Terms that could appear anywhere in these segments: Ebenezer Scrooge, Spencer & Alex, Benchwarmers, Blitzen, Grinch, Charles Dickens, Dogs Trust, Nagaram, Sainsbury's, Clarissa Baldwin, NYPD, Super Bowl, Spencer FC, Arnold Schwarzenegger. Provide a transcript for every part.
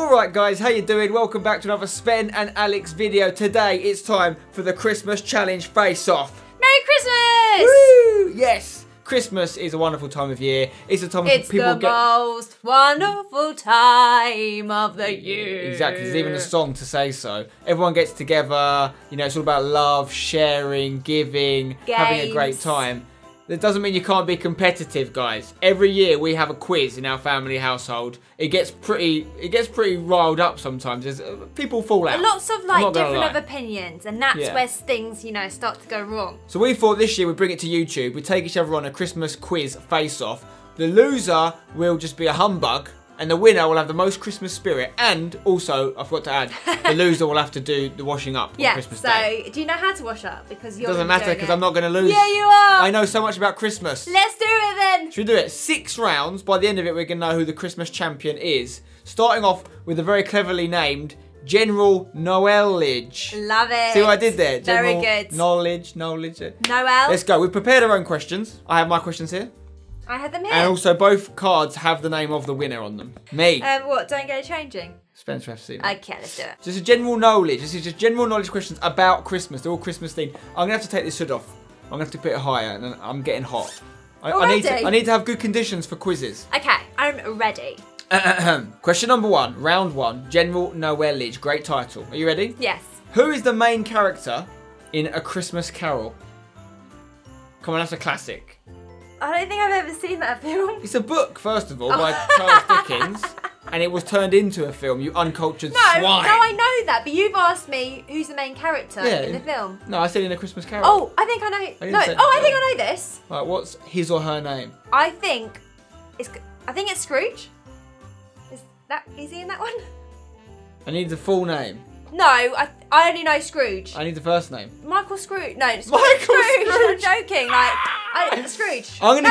Alright guys, how you doing? Welcome back to another Spen and Alex video. Today it's time for the Christmas challenge face-off. Merry Christmas! Woo! Yes! Christmas is a wonderful time of year. It's a time when people get... It's the most wonderful time of the year. Exactly. There's even a song to say so. Everyone gets together. You know, it's all about love, sharing, giving, having a great time. That doesn't mean you can't be competitive, guys. Every year we have a quiz in our family household. It gets pretty riled up sometimes. People fall out. Lots of like different opinions, and that's where things, you know, start to go wrong. So we thought this year we'd bring it to YouTube. We take each other on a Christmas quiz face-off. The loser will just be a humbug, and the winner will have the most Christmas spirit. And also, I forgot to add, the loser will have to do the washing up on Christmas Day. So do you know how to wash up? Because you're doing it. Doesn't matter because I'm not going to lose. Yeah, you are. I know so much about Christmas. Let's do it then. Should we do it? 6 rounds. By the end of it, we're going to know who the Christmas champion is. Starting off with a very cleverly named General Knowledge. Love it. See what I did there? General very good. Knowledge. Noel. Let's go. We've prepared our own questions. I have my questions here. I had them here. And also both cards have the name of the winner on them. Me. What, don't go changing? Spencer FC. Mate. Okay, let's do it. Just a general knowledge. This is just general knowledge questions about Christmas. They're all Christmas themed. I'm going to have to take this hood off. I'm going to have to put it higher and I'm getting hot. I need to have good conditions for quizzes. Okay, I'm ready. Question number 1, round 1, General Knowledge. Great title. Are you ready? Yes. Who is the main character in A Christmas Carol? Come on, that's a classic. I don't think I've ever seen that film. It's a book, first of all, by Charles Dickens, and it was turned into a film, you uncultured swine. No, I know that, but you've asked me who's the main character in the film. No, I said in A Christmas Carol. Oh, I think I know. I think I know this. Right, what's his or her name? I think it's Scrooge. Is he in that one? I need the full name. No, I only know Scrooge. I need the first name. Michael Scrooge. No, Scrooge. Michael Scrooge. I'm joking. Like, Scrooge. I'm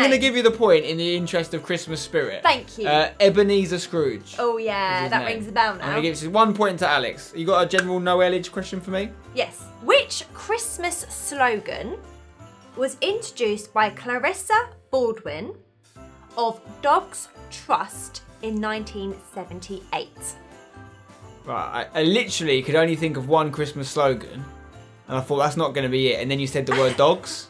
going to give you the point in the interest of Christmas spirit. Thank you. Ebenezer Scrooge. Oh yeah, that rings a bell now. I'm going to give you 1 point to Alex. You got a general knowledge question for me? Yes. Which Christmas slogan was introduced by Clarissa Baldwin of Dogs Trust in 1978? Right, I literally could only think of 1 Christmas slogan, and I thought that's not going to be it. And then you said the word dogs,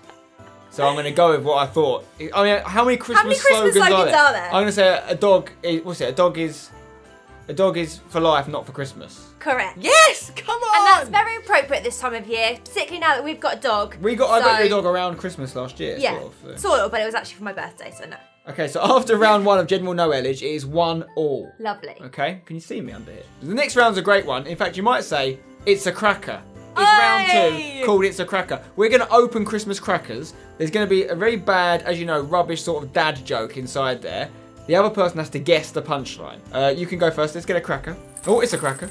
so I'm going to go with what I thought. I mean, how many Christmas slogans are there? I'm going to say a dog. What's it? A dog is for life, not for Christmas. Correct. Yes, come on. And that's very appropriate this time of year, particularly now that we've got a dog. I got your dog around Christmas last year. Yeah, sort of, but it was actually for my birthday, so no. Okay, so after round 1 of General Knowledge, it is 1-1. Lovely. Okay, can you see me under here? The next round's a great one. In fact, you might say, it's a cracker. It's round 2, called It's a Cracker. We're going to open Christmas crackers. There's going to be a very bad, as you know, rubbish sort of dad joke inside there. The other person has to guess the punchline. You can go first. Let's get a cracker. Oh, it's a cracker.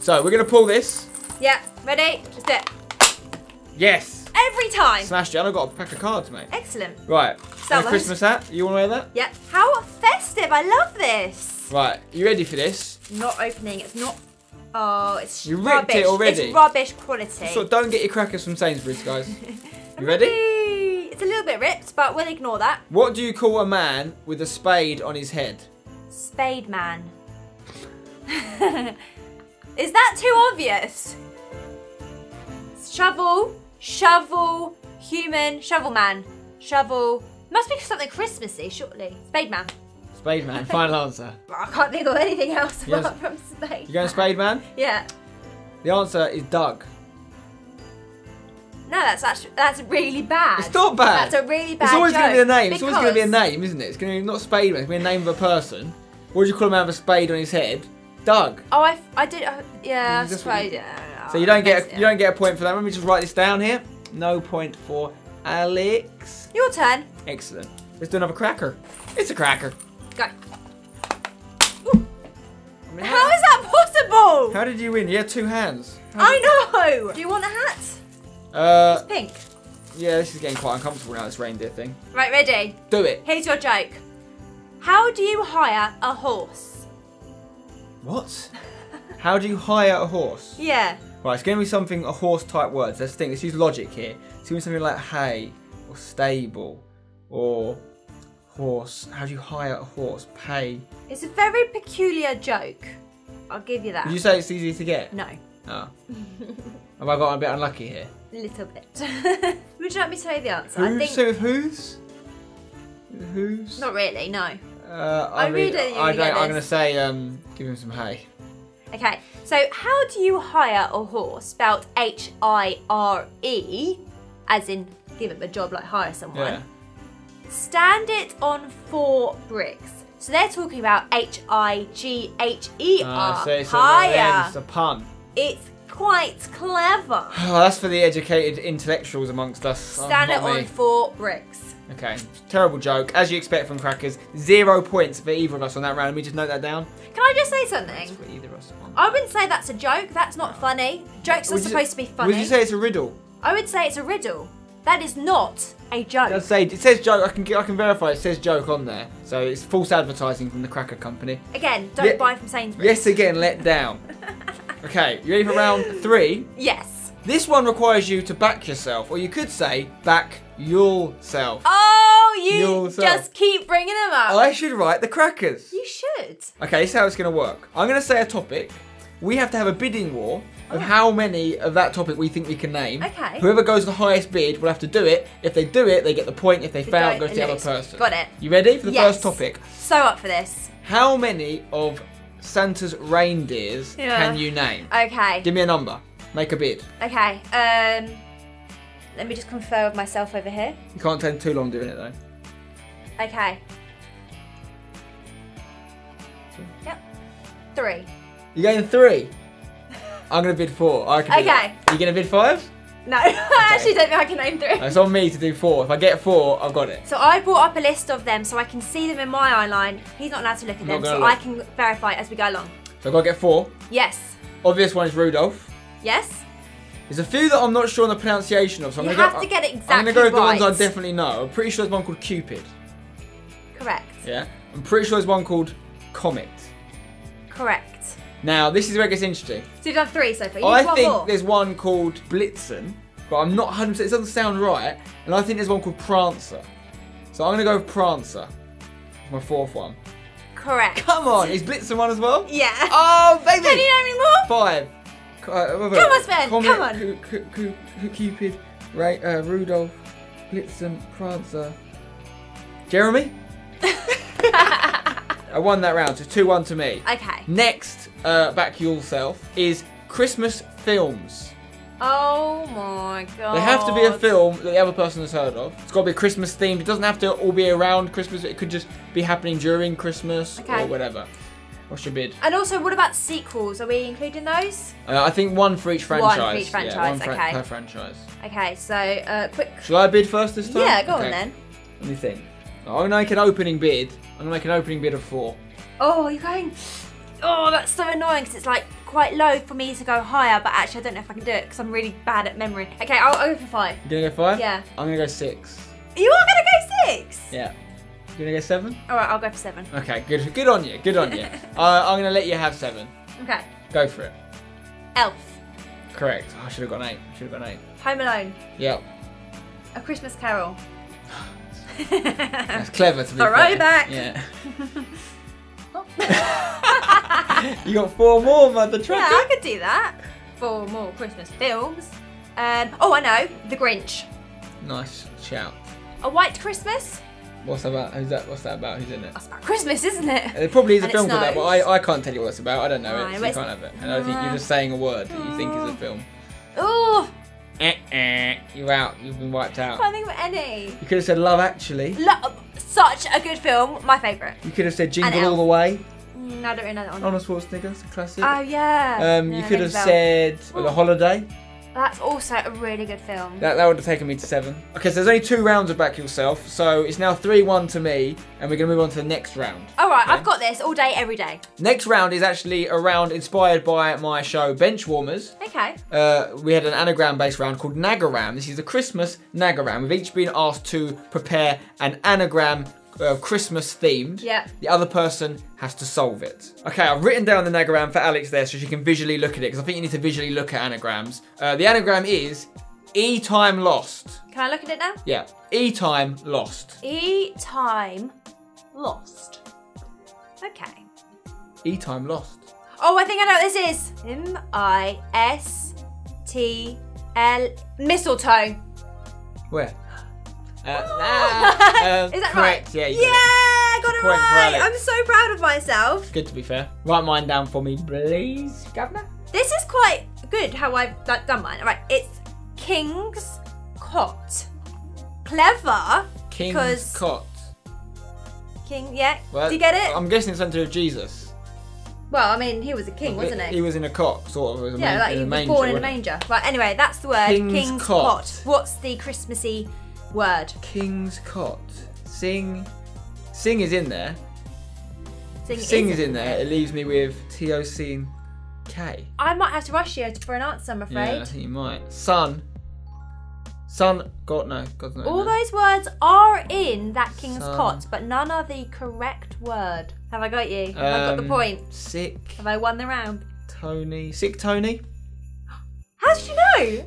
So, we're going to pull this. Yeah, ready? Let's do it. Yes. Every time. Smashed it. And I've got a pack of cards, mate. Excellent. Right. A Christmas hat. You want to wear that? Yep. How festive. I love this. Right. You ready for this? Not opening. It's not... Oh, it's rubbish. You ripped it already. It's rubbish quality. So don't get your crackers from Sainsbury's, guys. You ready? It's a little bit ripped, but we'll ignore that. What do you call a man with a spade on his head? Spade man. Is that too obvious? Shovel... Shovel, human, shovel man, shovel. Must be something Christmassy, surely. Spade man. Spade man, final answer. I can't think of anything else apart from spade. You going spade man? Yeah. The answer is Doug. No, that's really bad. It's not bad. That's a really bad joke. It's always going to be a name. It's always going to be a name, isn't it? It's going to be not spade man. It's going to be a name of a person. What do you call a man with a spade on his head? Doug. Oh, I suppose. Yeah. So you don't get a point for that. Let me just write this down here. No point for Alex. Your turn. Excellent. Let's do another cracker. It's a cracker. Go. I mean, how is that possible? How did you win? You had 2 hands. I know. Do you want a hat? It's pink. Yeah, this is getting quite uncomfortable now. This reindeer thing. Right, ready. Do it. Here's your joke. How do you hire a horse? What? How do you hire a horse? Yeah. Right, it's going to be something, a horse-type words. Let's think, let's use logic here. It's going to be something like hay, or stable, or horse. How do you hire a horse? Pay. It's a very peculiar joke. I'll give you that. Did you say it's easy to get? No. Oh. Have I got a bit unlucky here? A little bit. Would you like me to tell you the answer? Hooves? I think... So with hooves? Hooves? Not really, no. I'm going to say, give him some hay. Okay, so how do you hire a horse, spelled H-I-R-E, as in give him a job like hire someone, yeah. Stand it on 4 bricks. So they're talking about H-I-G-H-E-R, hire. It's a pun. It's quite clever. Oh, that's for the educated intellectuals amongst us. Stand it on 4 bricks. Okay, terrible joke. As you expect from crackers, 0 points for either of us on that round. Let me just note that down. Can I just say something? That's for either of us. I wouldn't say that's a joke. That's not funny. Jokes are supposed to be funny. Would you say it's a riddle? I would say it's a riddle. That is not a joke. It says joke. I can verify it says joke on there. So it's false advertising from the cracker company. Again, don't buy from Sainsbury's. Yes, again, let down. Okay, you ready for round 3? Yes. This one requires you to back yourself, or you could say back yourself. Oh, you just keep bringing them up. I should write the crackers. You should. Okay, this is how it's going to work. I'm going to say a topic. We have to have a bidding war of how many of that topic we think we can name. Okay. Whoever goes the highest bid will have to do it. If they do it, they get the point. If they fail, it goes to the other person. Got it. You ready for the first topic? So up for this. How many of Santa's reindeers can you name? Okay. Give me a number. Make a bid. Okay. Let me just confer with myself over here. You can't take too long doing it though. Okay. 2. Yep. 3. You're going 3? I'm going to bid 4. I can do that. Are you going to bid 5? No, okay. I actually don't think I can name 3. It's on me to do 4. If I get 4, I've got it. So I brought up a list of them so I can see them in my eye line. He's not allowed to look at them, so I can verify as we go along. So I've got to get 4? Yes. Obvious one is Rudolph. Yes. There's a few that I'm not sure on the pronunciation of, so I'm going to get it exactly right. I'm going to go with the ones I definitely know. I'm pretty sure there's one called Cupid. Correct. Yeah. I'm pretty sure there's one called Comet. Correct. Now, this is where it gets interesting. So you've done 3 so far. I think there's one called Blitzen, but I'm not 100%. It doesn't sound right. And I think there's one called Prancer. So I'm going to go with Prancer. My 4th one. Correct. Come on. Is Blitzen one as well? Yeah. Oh, baby. Can you name any more? 5. Come on, Sven! Come on! Cupid, right? Rudolph, Blitzen, Prancer, Jeremy. I won that round, so 2-1 to me. Okay. Next, back yourself is Christmas films. Oh my god! They have to be a film that the other person has heard of. It's got to be Christmas themed. It doesn't have to all be around Christmas. It could just be happening during Christmas or whatever. What's your bid? And also, what about sequels? Are we including those? I think one for each franchise. One for each franchise, yeah, per franchise. Okay, so quick. Shall I bid first this time? Yeah, go on then. Let me think. I'm going to make an opening bid. I'm going to make an opening bid of 4. Oh, you're going... Oh, that's so annoying because it's like quite low for me to go higher, but actually I don't know if I can do it because I'm really bad at memory. Okay, I'll go for 5. You're going to go 5? Yeah. I'm going to go 6. You are going to go 6? Yeah. You gonna go 7? Alright, I'll go for 7. Okay, good. Good on you, good on you. I'm gonna let you have 7. Okay. Go for it. Elf. Correct. Oh, I should have got an 8. Should have got an 8. Home Alone. Yep. A Christmas Carol. That's clever to be fair. Throwback. Yeah. You got 4 more, mother trucker. Yeah, I could do that. 4 more Christmas films. Oh, I know. The Grinch. Nice shout. A White Christmas. What's that about? What's that about? Who's in it? That's about Christmas, isn't it? There probably is a film for that, but I can't tell you what it's about. I don't know it, so you can't have it. And I think you're just saying a word that you think is a film. Ooh! You're out. You've been wiped out. I can't think of any. You could have said Love Actually. Such a good film. My favourite. You could have said Jingle All the Way. No, I don't really know that one. Arnold Schwarzenegger, it's a classic. Oh, yeah. You could have said The Holiday. That's also a really good film. That would have taken me to 7. Okay, so there's only 2 rounds of back yourself, so it's now 3-1 to me, and we're going to move on to the next round. All right, okay? I've got this all day, every day. Next round is actually a round inspired by my show, Benchwarmers. Okay. We had an anagram-based round called Nagaram. This is the Christmas Nagaram. We've each been asked to prepare an anagram Christmas themed. Yeah. The other person has to solve it. Okay, I've written down the Nagaram for Alex there so she can visually look at it because I think you need to visually look at anagrams. The anagram is E time lost. Can I look at it now? Yeah. E time lost. E time lost. Okay. E time lost. Oh, I think I know what this is. M-I-S-T-L. Mistletoe. Where? Is that correct? Right? Yeah, you got it right. I'm so proud of myself. Good, to be fair. Write mine down for me, please, Governor. This is quite good how I've done mine. All right, it's King's Cot. Clever. King's Cot. King, yeah. Well, do you get it? I'm guessing it's something to do with Jesus. Well, I mean, he was a king, wasn't he? He was in a cot, sort of. Yeah, like he was born in a manger. Right, anyway, that's the word. King's Cot. What's the Christmassy word? King's Cot. Sing. Sing is in there. Sing is in there. It leaves me with T-O-C-K. I might have to rush you for an answer, I'm afraid. Yeah, I think you might. Sun. Sun. God, no. God, no. All those words are in that King's Cot, but none are the correct word. Have I got you? Have I got the point? Sick. Have I won the round? Tony. Sick Tony. How did you know?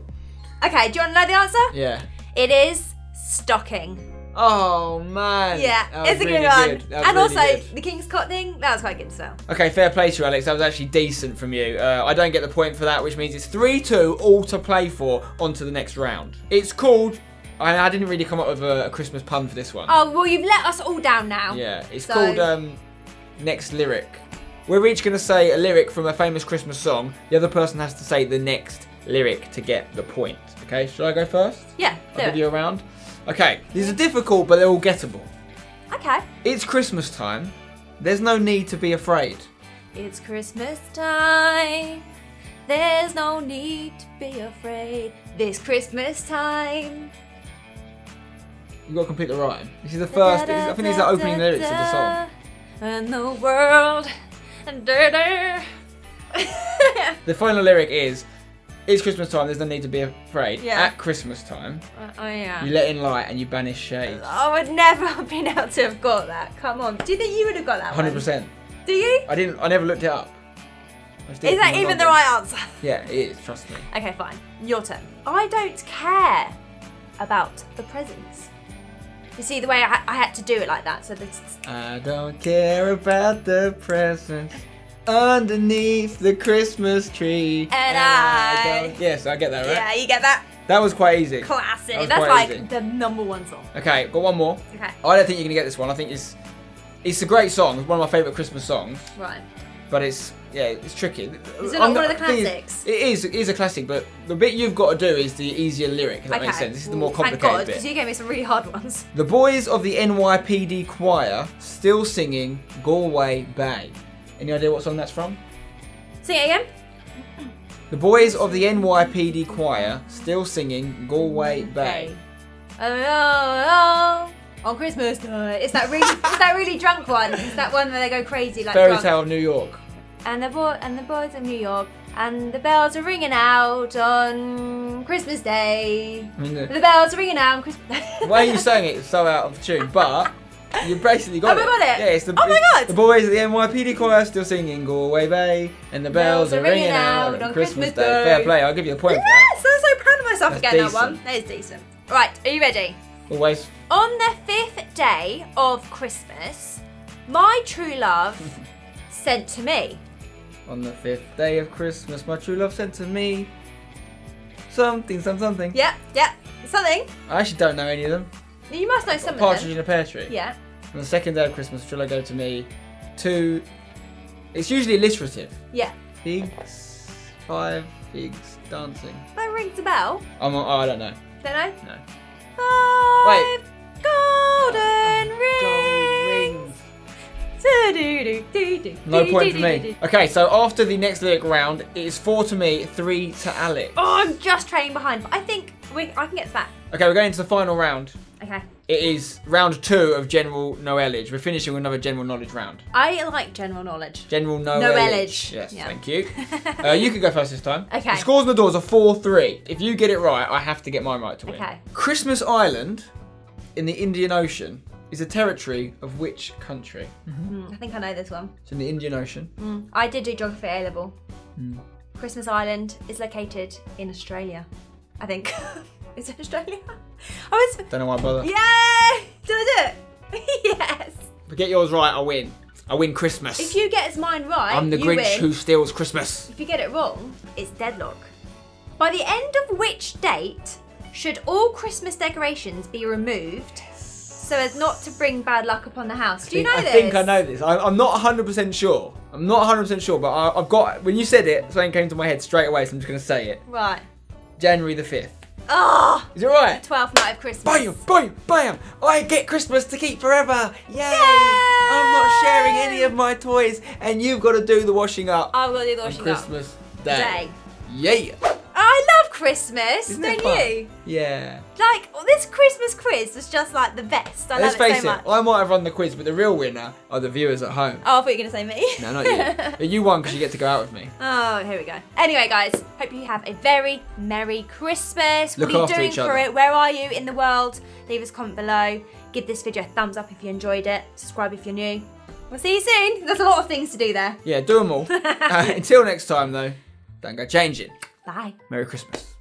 Okay, do you want to know the answer? Yeah. It is stocking. Oh man. Yeah, it's a really good one. And really also, the King's Cot thing, that was quite good as well. Okay, fair play to you, Alex. That was actually decent from you. I don't get the point for that, which means it's 3-2, all to play for, on to the next round. It's called, I didn't really come up with a Christmas pun for this one. Oh, well, you've let us all down now. Yeah, it's called Next Lyric. We're each going to say a lyric from a famous Christmas song. The other person has to say the next lyric to get the point. Okay, should I go first? Yeah, I'll give you a round. Okay, these are difficult, but they're all gettable. Okay. It's Christmas time. There's no need to be afraid. It's Christmas time. There's no need to be afraid. This Christmas time. You've got to complete the rhyme. This is the first, I think these are opening lyrics of the song. And the world, and da-da. The final lyric is, it's Christmas time, there's no need to be afraid. Yeah. At Christmas time, you let in light and you banish shade. I would never have been able to have got that. Come on. Do you think you would have got that 100%. Do you? I didn't. I never looked it up. Is that even the right answer? Yeah, it is. Trust me. Okay, fine. Your turn. I don't care about the presents. You see, the way I had to do it like that. So this. I don't care about the presents. Underneath the Christmas tree. And I don't. Yes, I get that, right? Yeah, you get that. That was quite easy. Classic. That's like easy. The #1 song. Okay, got one more. Okay. I don't think you're gonna get this one. I think it's a great song. It's one of my favourite Christmas songs. Right. But it's it's tricky. Is it not one of the classics? It is a classic, but the bit you've got to do is the easier lyric. If that makes sense. This is the more complicated bit. Thank God, because you gave me some really hard ones. The boys of the NYPD choir still singing Galway Bay. Any idea what song that's from? Sing it again. The boys of the NYPD choir still singing Galway Bay. Oh, on Christmas time. It's that really, it's that really drunk one. It's that one where they go crazy like Fairy Tale of New York. And the boys of New York, and the bells are ringing out on Christmas Day. I mean, the bells are ringing out on Christmas Day. The way you sang it is so out of tune, but. You basically got it. Got it. Yeah, it's the, oh my God. The boys of the NYPD choir still singing Galway Bay, and the bells are ringing out on Christmas Day. Fair play, I'll give you a point for that. I'm so proud of myself for getting that one. That is decent. Right, are you ready? Always. On the 5th day of Christmas, my true love sent to me. On the 5th day of Christmas, my true love sent to me. Something, something. Yep, yep, something. I actually don't know any of them. You must know some of them. Partridge in a Pear Tree. Yeah. On the 2nd day of Christmas, shall I go to me to... It's usually alliterative. Yeah. Figs, 5, figs, dancing. That rings a bell. I don't know. Don't know? No. 5 golden rings. No point for me. Okay, so after the next lyric round, it's 4 to me, 3 to Alex. Oh, I'm just trailing behind, but I think I can get back. Okay, we're going to the final round. Okay. It is round 2 of general knowledge. We're finishing with another general knowledge round. I like general knowledge. General knowledge. Yes, thank you. You can go first this time. Okay. The scores on the doors are 4-3. If you get it right, I have to get mine right to win. Okay. Christmas Island in the Indian Ocean is a territory of which country? I think I know this one. It's in the Indian Ocean. I did do geography A level. Christmas Island is located in Australia, I think. Is it Australia? Don't know why I bother. Yay! Did I do it? Yes. If I get yours right, I win. I win Christmas. If you get mine right, I'm the Grinch who steals Christmas. If you get it wrong, it's deadlock. By the end of which date should all Christmas decorations be removed so as not to bring bad luck upon the house? Do you know this? I think I know this. I'm not 100% sure. I'm not 100% sure, but I've got... When you said it, something came to my head straight away, so I'm just going to say it. Right. January the 5th. Oh! Is it right? The 12th night of Christmas. Bam! Bam! Bam! I get Christmas to keep forever! Yay! Yay! I'm not sharing any of my toys, and you've got to do the washing up. I've got to do the washing up on Christmas Day. Yeah! I love Christmas, don't you? Yeah. Like, this Christmas quiz was just like the best. I Let's face it, I might have run the quiz, but the real winner are the viewers at home. Oh, I thought you were going to say me. No, not you. But you won because you get to go out with me. Oh, here we go. Anyway, guys, hope you have a very Merry Christmas. Look after each other. Where are you in the world? Leave us a comment below. Give this video a thumbs up if you enjoyed it. Subscribe if you're new. We'll see you soon. There's a lot of things to do there. Yeah, do them all. Until next time, though, don't go changing. Bye. Merry Christmas.